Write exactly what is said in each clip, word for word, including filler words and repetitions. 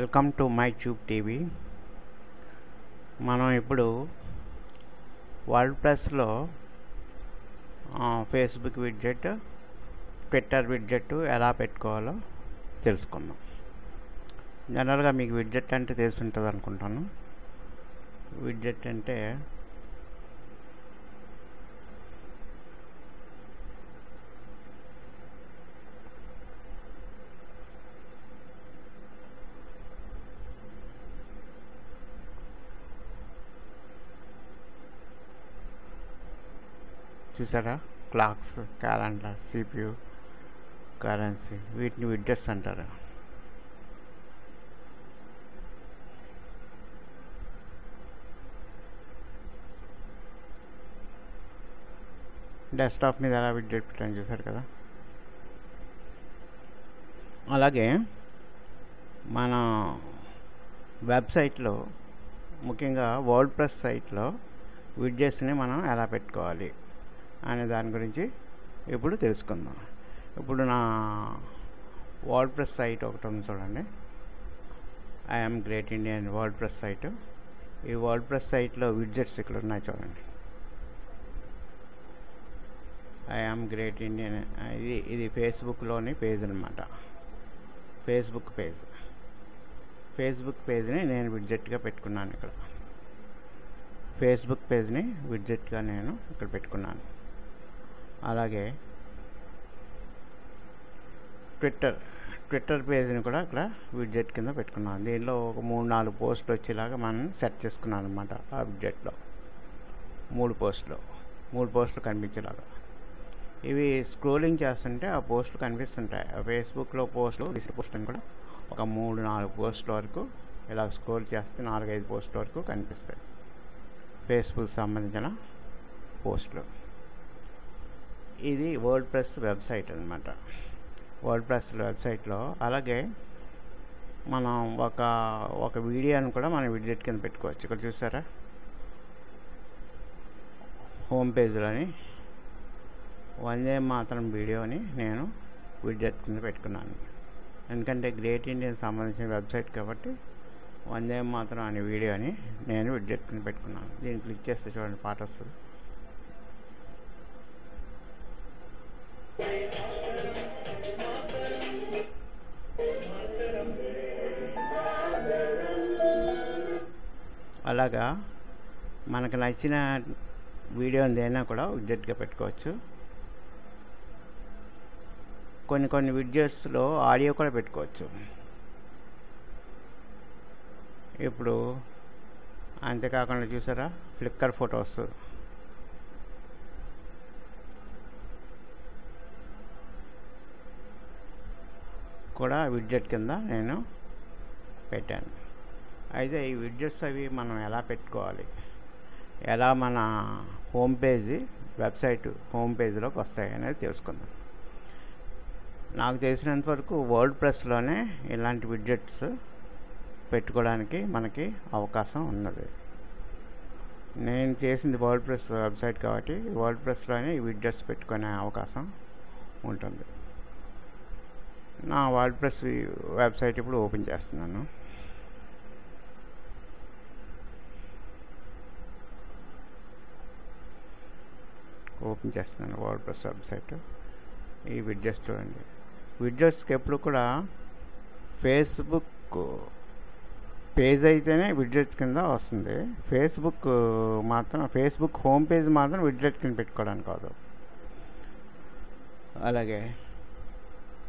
Welcome to my tube TV. మనం ఇప్పుడు word ప్రెస్లో ఫేస్బుక్ విడ్జెట్, ట్విట్టర్ విడ్జెట్ ఎలా పెట్టుకోవాలో తెలుసుకుందాం. జనరల్గా మీకు విడ్జెట్ అంటే తెలిసి ఉంటుంది అనుకుంటాను. విడ్జెట్ అంటే చూసారా, క్లాక్స్, క్యాలెండర్, సిపియు, కరెన్సీ, వీటిని విడ్జెట్స్ అంటారు. డెస్క్టాప్ మీద ఎలా విడ్జెట్ పెట్టాను చూసారు కదా. అలాగే మన వెబ్సైట్లో, ముఖ్యంగా వర్డ్ ప్రెస్ సైట్లో విడ్జెట్స్ని మనం ఎలా పెట్టుకోవాలి అనే దాని గురించి ఇప్పుడు తెలుసుకుందాం. ఇప్పుడు నా వర్డ్ ప్రెస్ సైట్ ఒకటి ఉంది చూడండి, I'm great Indian WordPress site. ఈ వర్డ్ ప్రెస్ సైట్లో విడ్జెట్స్ ఇక్కడ ఉన్నాయి చూడండి. ఐఎమ్ గ్రేట్ ఇండియన్ ఇది ఇది ఫేస్బుక్లోని పేజ్ అనమాట, ఫేస్బుక్ పేజ్. ఫేస్బుక్ పేజ్ని నేను విడ్జెట్గా పెట్టుకున్నాను. ఇక్కడ ఫేస్బుక్ పేజ్ని విడ్జెట్గా నేను ఇక్కడ పెట్టుకున్నాను. అలాగే ట్విట్టర్ ట్విట్టర్ పేజ్ని కూడా ఇక్కడ విడ్జెట్ కింద పెట్టుకున్నాను. దీనిలో ఒక మూడు నాలుగు పోస్టులు వచ్చేలాగా మనం సెట్ చేసుకున్నాను అనమాట. ఆ విడ్జెట్లో మూడు పోస్టులు మూడు పోస్టులు కనిపించేలాగా ఇవి స్క్రోలింగ్ చేస్తుంటే ఆ పోస్టులు కనిపిస్తుంటాయి. ఫేస్బుక్లో పోస్టులు తీసిన పోస్టులను కూడా ఒక మూడు నాలుగు పోస్టుల వరకు ఇలా స్క్రోల్ చేస్తే నాలుగైదు పోస్టుల వరకు కనిపిస్తాయి, ఫేస్బుక్ సంబంధించిన పోస్టులు. ఇది వర్డ్ ప్రెస్ వెబ్సైట్ అనమాట, వర్డ్ ప్రెస్ వెబ్సైట్లో. అలాగే మనం ఒక ఒక వీడియోని కూడా మనం విడ్జెట్ కింద పెట్టుకోవచ్చు. ఇక్కడ చూసారా, హోమ్ పేజ్లోని వందే మాత్రం వీడియోని నేను విడ్జెట్ కింద పెట్టుకున్నాను. ఎందుకంటే గ్రేట్ ఇండియన్ సంబంధించిన వెబ్సైట్ కాబట్టి వందే మాత్రం అనే వీడియోని నేను విడ్జెట్ కింద పెట్టుకున్నాను. దీన్ని క్లిక్ చేస్తే చూడండి పాట వస్తుంది. అలాగా మనకు నచ్చిన వీడియోని దేనా కూడా విడ్జెట్గా పెట్టుకోవచ్చు. కొన్ని కొన్ని విడ్జెట్స్లో ఆడియో కూడా పెట్టుకోవచ్చు. ఇప్పుడు అంతేకాకుండా చూసారా, ఫ్లిక్కర్ ఫొటోస్, కూడా విడ్జెట్ కింద నేను పెట్టాను. అయితే ఈ విడ్జెట్స్ అవి మనం ఎలా పెట్టుకోవాలి, ఎలా మన హోమ్ పేజీ వెబ్సైట్ హోమ్ పేజీలోకి వస్తాయి అనేది తెలుసుకుందాం. నాకు తెలిసినంత వరకు వర్డ్ ప్రెస్లోనే ఇలాంటి విడ్జెట్స్ పెట్టుకోవడానికి మనకి అవకాశం ఉన్నది. నేను చేసింది వర్డ్ ప్రెస్ వెబ్సైట్ కాబట్టి వర్డ్ ప్రెస్లోనే ఈ విడ్జెట్స్ పెట్టుకునే అవకాశం ఉంటుంది. నా వర్డ్ ప్రెస్ వెబ్సైట్ ఇప్పుడు ఓపెన్ చేస్తున్నాను. ఓపెన్ చేస్తున్నాను వర్డ్ ప్రెస్ వెబ్సైట్. ఈ విడ్జెట్స్ చూడండి. విడ్జెట్స్కి ఎప్పుడు కూడా ఫేస్బుక్ పేజ్ అయితేనే విడ్జెట్ కింద వస్తుంది. ఫేస్బుక్ మాత్రం ఫేస్బుక్ హోమ్ పేజ్ మాత్రం విడ్జెట్ కింద పెట్టుకోవడానికి కాదు. అలాగే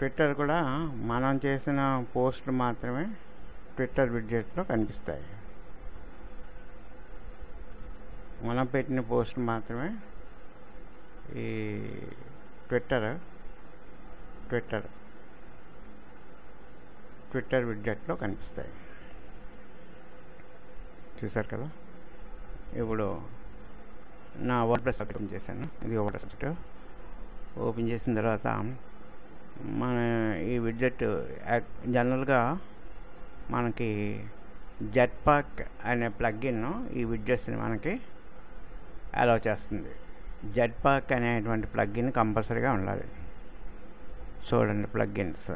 ట్విట్టర్ కూడా మనం చేసిన పోస్టులు మాత్రమే ట్విట్టర్ విడ్జెట్లో కనిపిస్తాయి. మనం పెట్టిన పోస్టులు మాత్రమే ఈ ట్విట్టర్ ట్విట్టర్ ట్విట్టర్ విడ్జెట్లో కనిపిస్తాయి. చూసారు కదా, ఇప్పుడు నా వర్డ్ ప్రెస్ ఓపెన్ చేశాను. ఇది వర్డ్ ప్రెస్ ఓపెన్ చేసిన తర్వాత మన ఈ విడ్జెట్ జనరల్గా మనకి జెట్పాక్ అనే ప్లగ్ఇన్ ఈ విడ్జెట్స్ని మనకి అలౌ చేస్తుంది. జెట్పాక్ అనేటువంటి ప్లగ్ఇన్ కంపల్సరీగా ఉండాలి. చూడండి, ప్లగ్ఇన్స్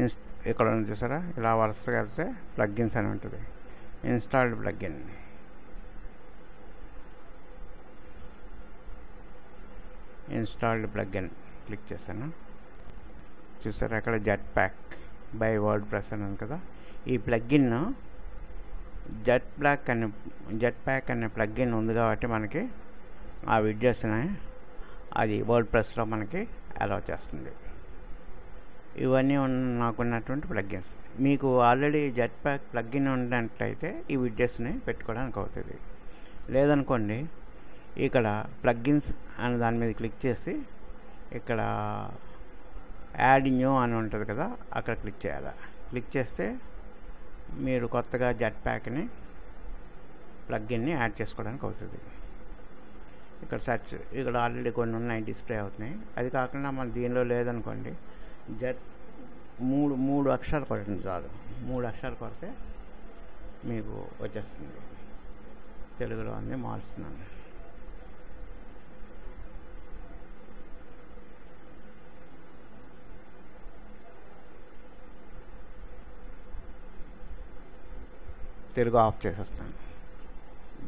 ఇన్స్ ఇక్కడ ఉంది చూసారా, ఇలా వరుసగా వెళ్తే ప్లగ్గిన్స్ అని ఉంటుంది, installed plugin. Installed plugin click చేశాను. చూసారా అక్కడ Jetpack by WordPress అని ఉంది కదా, ఈ ప్లగ్గిన్ జెట్ ప్యాక్ అనే జెట్ ప్యాక్ అనే ప్లగ్గిన్ ఉంది కాబట్టి మనకి ఆ విడ్జెట్స్ని అది వర్డ్ ప్రెస్లో మనకి అలౌ చేస్తుంది. ఇవన్నీ నాకున్నటువంటి ప్లగ్గిన్స్. మీకు ఆల్రెడీ జెట్ ప్యాక్ ప్లగ్గిన్ ఉన్నట్లయితే ఈ విడ్జెట్స్ని పెట్టుకోవడానికి అవుతుంది. లేదనుకోండి ఇక్కడ ప్లగ్గిన్స్ అని దాని మీద క్లిక్ చేసి ఇక్కడ యాడ్ న్యూ అని ఉంటుంది కదా, అక్కడ క్లిక్ చేయాలి. క్లిక్ చేస్తే మీరు కొత్తగా జెట్ ప్యాక్ని ప్లగ్గిన్ని యాడ్ చేసుకోవడానికి అవుతుంది. ఇక్కడ సెర్చ్, ఇక్కడ ఆల్రెడీ కొన్ని ఉన్నాయి డిస్ప్లే అవుతున్నాయి. అది కాకుండా మన దీనిలో లేదనుకోండి, జెట్ మూడు మూడు అక్షరాలు కొట్టండి చాలు. మూడు అక్షరాలు కొడితే మీకు వచ్చేస్తుంది. తెలుగులో ఉంది, మారుస్తున్నాను. తెలుగు ఆఫ్ చేసేస్తాను.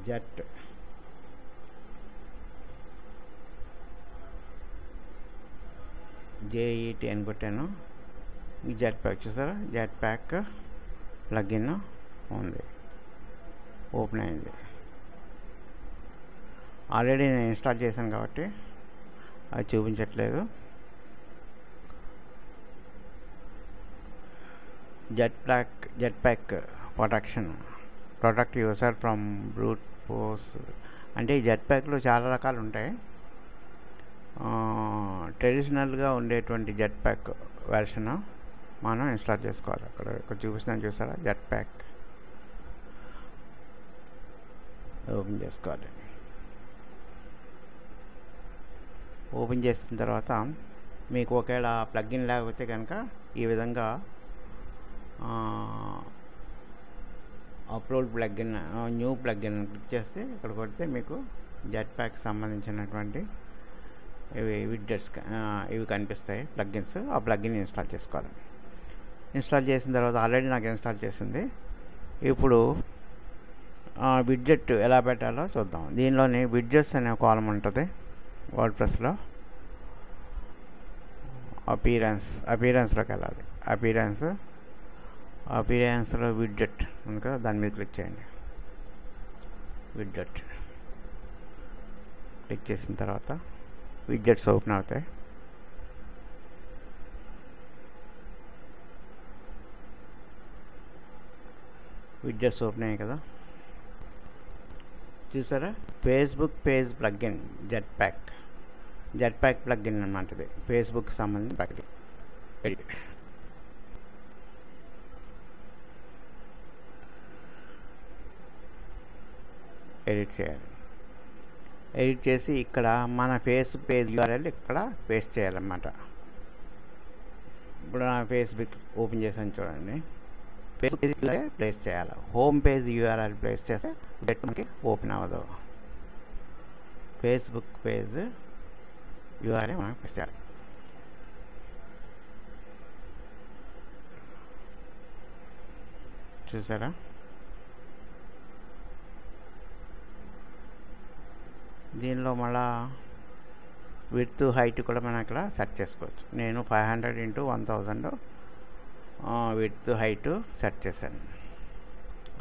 జెట్ జేఈటీ అని కొట్టాను. జెట్ ప్యాక్ చూసారా, జెట్ ప్యాక్ ప్లగ్గిన్ ఉంది, ఓపెన్ అయింది. ఆల్రెడీ నేను ఇన్స్టాల్ చేశాను కాబట్టి అది చూపించట్లేదు. Jetpack Jetpack protection protect user from brute force. అంటే ఈ జెట్ ప్యాక్లు చాలా రకాలు ఉంటాయి. ట్రెడిషనల్గా ఉండేటువంటి జెట్ ప్యాక్ వెర్షన్ మనం ఇన్స్టాల్ చేసుకోవాలి. అక్కడ ఇక్కడ చూపిస్తున్నాను చూసారా, జెట్ ప్యాక్ ఓపెన్ చేసుకోవాలి. ఓపెన్ చేసిన తర్వాత మీకు ఒకవేళ ప్లగ్గిన్ లేకపోతే కనుక ఈ విధంగా upload plugin new plugin click చేస్తే ఇక్కడ కొడితే మీకు జెట్ ప్యాక్కి సంబంధించినటువంటి ఇవి విడ్జెట్స్ ఇవి కనిపిస్తాయి, ప్లగ్గిన్స్. ఆ ప్లగ్గిన్ ఇన్స్టాల్ చేసుకోవాలి. ఇన్స్టాల్ చేసిన తర్వాత ఆల్రెడీ నాకు ఇన్స్టాల్ చేసింది. ఇప్పుడు విడ్జెట్ ఎలా పెట్టాలో చూద్దాం. దీనిలోని విడ్జెట్స్ అనే కాలం ఉంటుంది వర్డ్ ప్రెస్లో. అపీరెన్స్ అపీరెన్స్లోకి వెళ్ళాలి. అపీరెన్స్ అపీరెన్స్లో విడ్జెట్ ఉంది కదా, దాని మీద క్లిక్ చేయండి. విడ్జెట్ క్లిక్ చేసిన తర్వాత విడ్జెట్స్ ఓపెన్ అవుతాయి. విడ్జెట్స్ ఓపెన్ అయ్యాయి కదా, చూసారా. Facebook page plugin Jetpack Jetpack plugin అనమాట. ఇది ఫేస్బుక్కి సంబంధించిన ప్లగ్గిన్. ఎడిట్ చేయాలి. ఎడిట్ చేసి ఇక్కడ మన ఫేస్ పేజ్ యూఆర్ఎల్ ఇక్కడ పేస్ట్ చేయాలన్నమాట. ఇప్పుడు నా ఫేస్బుక్ ఓపెన్ చేసాను చూడండి, ఫేస్ పేజ్ ప్లేస్ చేయాలి. హోమ్ పేజ్ యూఆర్ఎల్ ప్లేస్ చేస్తే జెట్ మనకి ఓపెన్ అవ్వదు. ఫేస్బుక్ పేజ్ యూఆర్ఎల్ మనం ప్లేస్ చేయాలి. చూసారా, దీనిలో మళ్ళా విడ్త్ హైట్ కూడా మనం ఇక్కడ సెట్ చేసుకోవచ్చు. నేను five hundred into one thousand width height set చేశాను.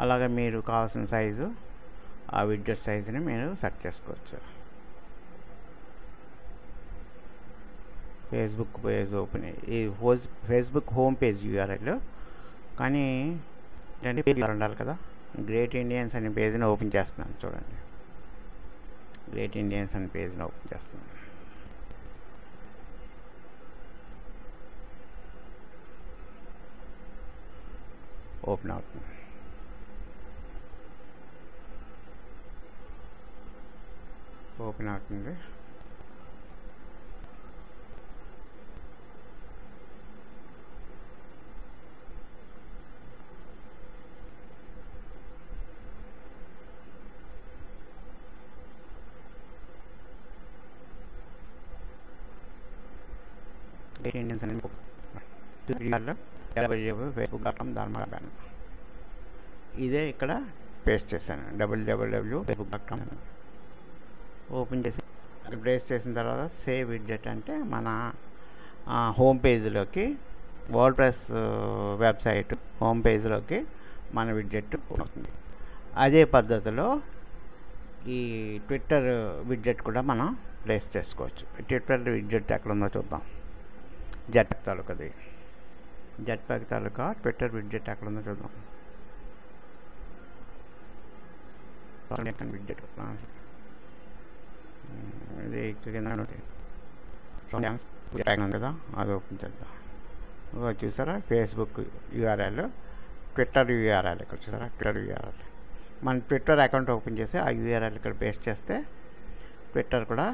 అలాగే మీరు కావాల్సిన సైజు ఆ విడ్జెట్ సైజుని మీరు సెట్ చేసుకోవచ్చు. ఫేస్బుక్ పేజ్ ఓపెన్ అయ్యి హోజ్ ఫేస్బుక్ హోమ్ పేజ్ యూఆర్ఎల్, కానీ రెండు పేజీలు ఉండాలి కదా. గ్రేట్ ఇండియన్స్ అనే పేజీని ఓపెన్ చేస్తున్నాను చూడండి. గ్రేట్ ఇండియన్స్ అనే పేజ్ని ఓపెన్ చేస్తున్నాను. ఓపెన్ అవుతుంది. ఓపెన్ అవుతుంది. డబ్ల్యూడబ్ల్యూడబ్ల్యూ డాట్ ఫేస్బుక్ డాట్ కామ్ దాని మాట్లాడాను. ఇదే ఇక్కడ పేస్ట్ చేశాను, డబ్ల్యూడబ్ల్యూడబ్ల్యూ ఫేస్బుక్ డాట్ కామ్. ఓపెన్ చేసి పేస్ట్ చేసిన తర్వాత సేవ్ విడ్జెట్ అంటే మన హోమ్ పేజ్లోకి, వర్డ్ ప్రెస్ వెబ్సైట్ హోమ్ పేజ్లోకి మన విడ్జెట్ అవుతుంది. అదే పద్ధతిలో ఈ ట్విట్టర్ విడ్జెట్ కూడా మనం ప్లేస్ చేసుకోవచ్చు. ట్విట్టర్ విడ్జెట్ ఎక్కడ ఉందో చూద్దాం. జెట్ప్యాక్ తాలూకాది, జెట్ప్యాక్ తాలూకా ట్విట్టర్ విడ్జెట్ ఎక్కడ ఉందో చూద్దాం. విడ్జెట్ ఇది కింద కదా, అది ఓపెన్ చేద్దాం. చూసారా ఫేస్బుక్ యూఆర్ఎల్, ట్విట్టర్ యూఆర్ఎల్ ఇక్కడ చూసారా, ట్విట్టర్ యూఆర్ఎల్. మన ట్విట్టర్ అకౌంట్ ఓపెన్ చేసి ఆ యూఆర్ఎల్ ఇక్కడ పేస్ట్ చేస్తే ట్విట్టర్ కూడా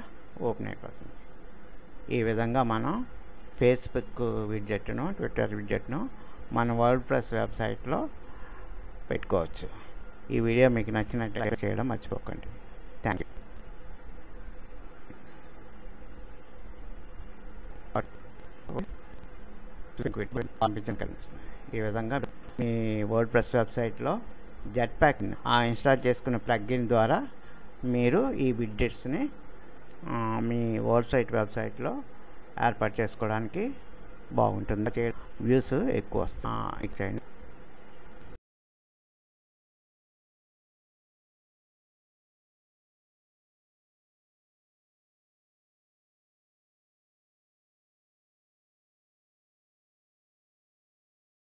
ఓపెన్ అయిపోతుంది. ఈ విధంగా మనం ఫేస్బుక్ విడ్జెట్ను, ట్విట్టర్ విడ్జెట్ను మన వర్డ్ ప్రెస్ వెబ్సైట్లో పెట్టుకోవచ్చు. ఈ వీడియో మీకు నచ్చినట్లయితే చేయడం మర్చిపోకండి. Thank you. పంపించడం కనిపిస్తుంది. ఈ విధంగా మీ వర్డ్ ప్రెస్ వెబ్సైట్లో జెట్ప్యాక్ ఆ ఇన్స్టాల్ చేసుకున్న ప్లగ్ఇన్ ద్వారా మీరు ఈ విడ్జెట్స్ని మీ వర్డ్ సైట్ వెబ్సైట్లో ఏర్పాటు చేసుకోవడానికి బాగుంటుంది. వ్యూస్ ఎక్కువ వస్తాయి.